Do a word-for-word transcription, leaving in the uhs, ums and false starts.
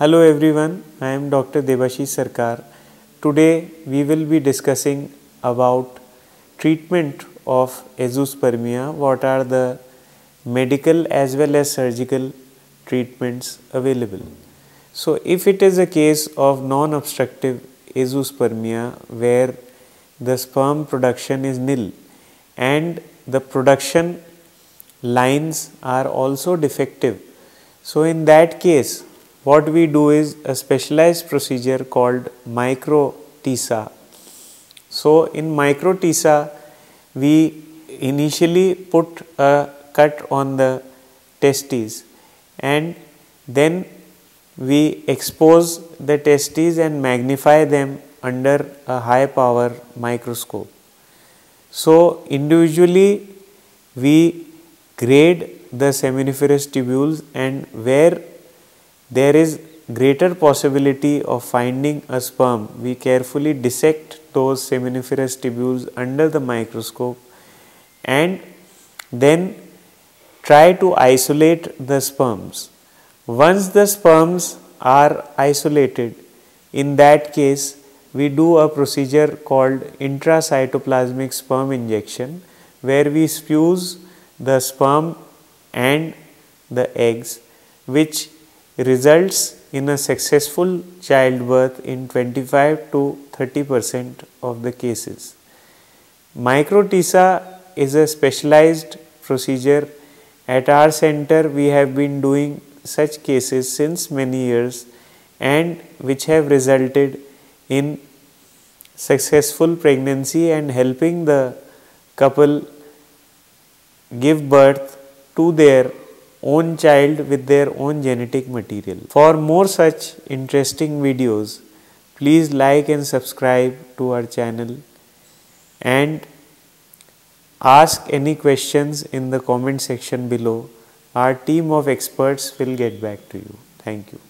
Hello everyone, I am Doctor Debashish Sarkar. Today we will be discussing about treatment of azoospermia, what are the medical as well as surgical treatments available. So if it is a case of non-obstructive azoospermia where the sperm production is nil and the production lines are also defective, so in that case what we do is a specialized procedure called micro T E S E. So in micro T E S E we initially put a cut on the testes and then we expose the testes and magnify them under a high power microscope. So individually we grade the seminiferous tubules, and where there is greater possibility of finding a sperm, we carefully dissect those seminiferous tubules under the microscope and then try to isolate the sperms. Once the sperms are isolated, in that case we do a procedure called intracytoplasmic sperm injection, where we fuse the sperm and the eggs, which results in a successful childbirth in twenty-five to thirty percent of the cases. Micro T E S E is a specialized procedure. At our center we have been doing such cases since many years, and which have resulted in successful pregnancy and helping the couple give birth to their own child with their own genetic material. For more such interesting videos, please like and subscribe to our channel and ask any questions in the comment section below. Our team of experts will get back to you. Thank you.